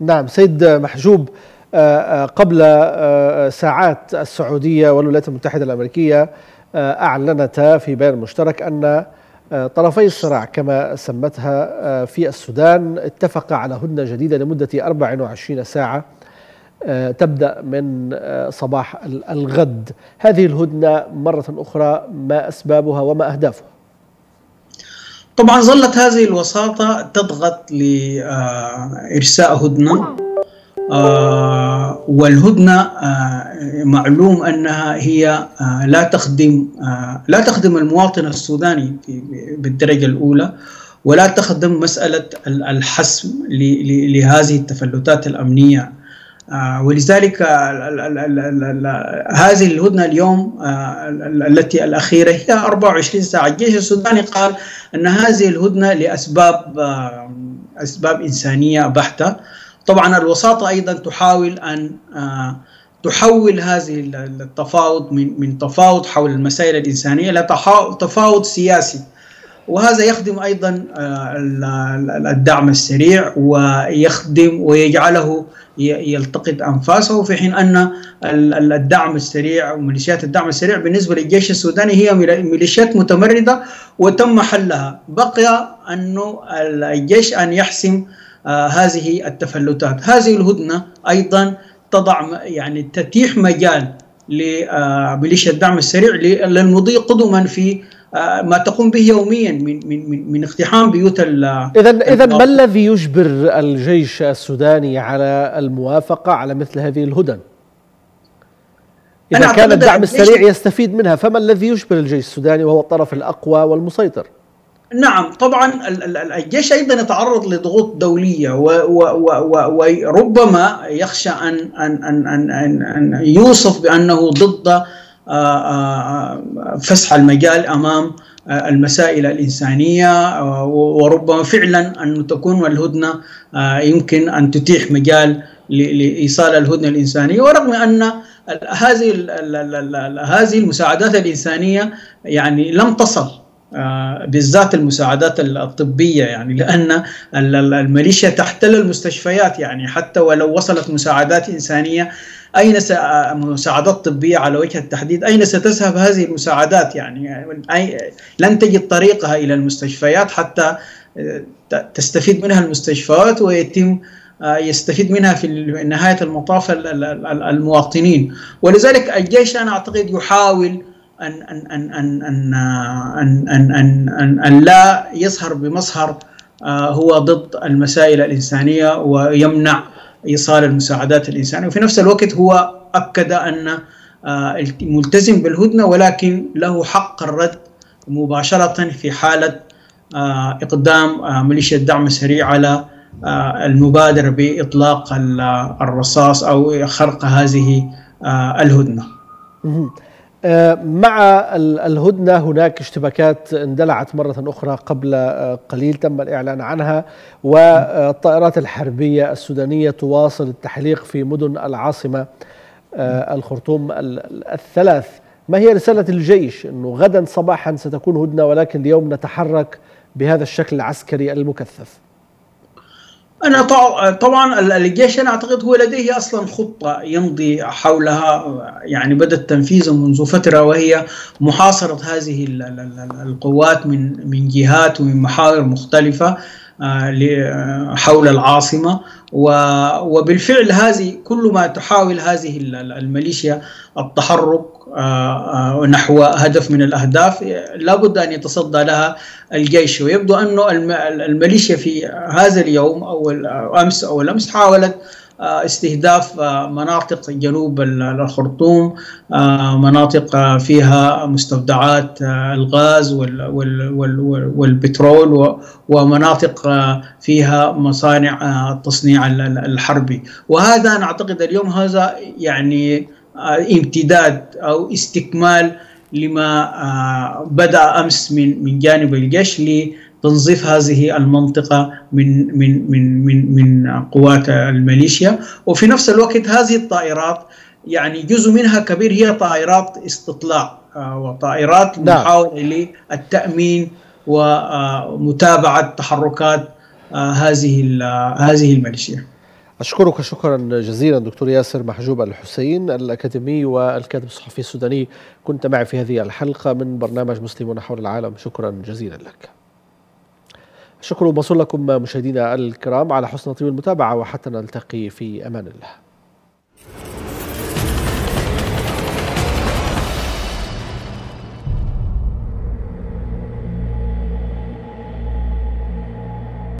نعم سيد محجوب، قبل ساعات السعودية والولايات المتحدة الأمريكية أعلنتا في بيان مشترك أن طرفي الصراع كما سمتها في السودان اتفق على هدنة جديدة لمدة 24 ساعة تبدأ من صباح الغد. هذه الهدنة مرة أخرى ما أسبابها وما أهدافها؟ طبعا ظلت هذه الوساطة تضغط لإرساء هدنة، والهدنة معلوم أنها هي لا تخدم المواطن السوداني بالدرجة الأولى، ولا تخدم مسألة الحسم لهذه التفلتات الأمنية، ولذلك هذه الهدنة اليوم التي الأخيرة هي 24 ساعة. الجيش السوداني قال أن هذه الهدنة لأسباب إنسانية بحتة. طبعا الوساطة أيضا تحاول أن تحول هذه التفاوض من تفاوض حول المسائل الإنسانية إلى تفاوض سياسي، وهذا يخدم أيضا الدعم السريع ويخدم ويجعله يلتقط أنفاسه، في حين أن الدعم السريع وميليشيات الدعم السريع بالنسبة للجيش السوداني هي ميليشيات متمردة وتم حلها. بقي أنه الجيش أن يحسم هذه التفلتات. هذه الهدنة أيضا تضع تتيح مجال لميليشيا الدعم السريع للمضي قدما في ما تقوم به يوميا من من من اقتحام بيوت. إذا ما الذي يجبر الجيش السوداني على الموافقة على مثل هذه الهدن؟ إذا كان الدعم السريع يستفيد منها، فما الذي يجبر الجيش السوداني وهو الطرف الأقوى والمسيطر؟ نعم طبعا الجيش أيضا يتعرض لضغوط دولية، وربما يخشى أن أن أن أن أن يوصف بأنه ضد فسح المجال أمام المسائل الإنسانية، وربما فعلا أن تكون الهدنة يمكن أن تتيح مجال لإيصال الهدنة الإنسانية. ورغم أن هذه المساعدات الإنسانية لم تصل، بالذات المساعدات الطبية، لأن الميليشيا تحتل المستشفيات، حتى ولو وصلت مساعدات إنسانية، أين مساعدات طبية على وجه التحديد، أين ستذهب هذه المساعدات؟ لن تجد طريقها إلى المستشفيات حتى تستفيد منها المستشفيات ويتم يستفيد منها في نهاية المطاف المواطنين. ولذلك الجيش أنا أعتقد يحاول أن أن أن أن أن أن أن أن أن لا يظهر بمظهر هو ضد المسائل الإنسانية ويمنع إيصال المساعدات الإنسانية، وفي نفس الوقت هو أكد أن ملتزم بالهدنة، ولكن له حق الرد مباشرة في حالة إقدام ميليشيا الدعم السريع على المبادرة بإطلاق الرصاص أو خرق هذه الهدنة. مع الهدنة هناك اشتباكات اندلعت مرة أخرى قبل قليل تم الإعلان عنها، والطائرات الحربية السودانية تواصل التحليق في مدن العاصمة الخرطوم الثلاث. ما هي رسالة الجيش؟ أنه غدا صباحا ستكون هدنة، ولكن اليوم نتحرك بهذا الشكل العسكري المكثف. أنا طبعا الجيش أنا أعتقد هو لديه أصلا خطة يمضي حولها، بدأت تنفيذها منذ فترة، وهي محاصرة هذه القوات من جهات ومن محاور مختلفة حول العاصمة. وبالفعل هذه كل ما تحاول هذه الميليشيا التحرك نحو هدف من الأهداف لابد أن يتصدى لها الجيش. ويبدو أن الميليشيا في هذا اليوم أو الأمس حاولت استهداف مناطق جنوب الخرطوم، مناطق فيها مستودعات الغاز والبترول، ومناطق فيها مصانع التصنيع الحربي. وهذا أنا أعتقد اليوم هذا امتداد أو استكمال لما بدأ أمس من جانب الجيش لتنظيف هذه المنطقة من من من من من قوات الميليشيا. وفي نفس الوقت هذه الطائرات جزء منها كبير هي طائرات استطلاع وطائرات محاولة للتأمين ومتابعة تحركات هذه الميليشيا. أشكرك شكرا جزيلا دكتور ياسر محجوب الحسين الأكاديمي والكاتب الصحفي السوداني، كنت معي في هذه الحلقة من برنامج مسلمون حول العالم. شكرا جزيلا لك. شكرا موصول لكم مشاهدينا الكرام على حسن طيب المتابعة، وحتى نلتقي في أمان الله.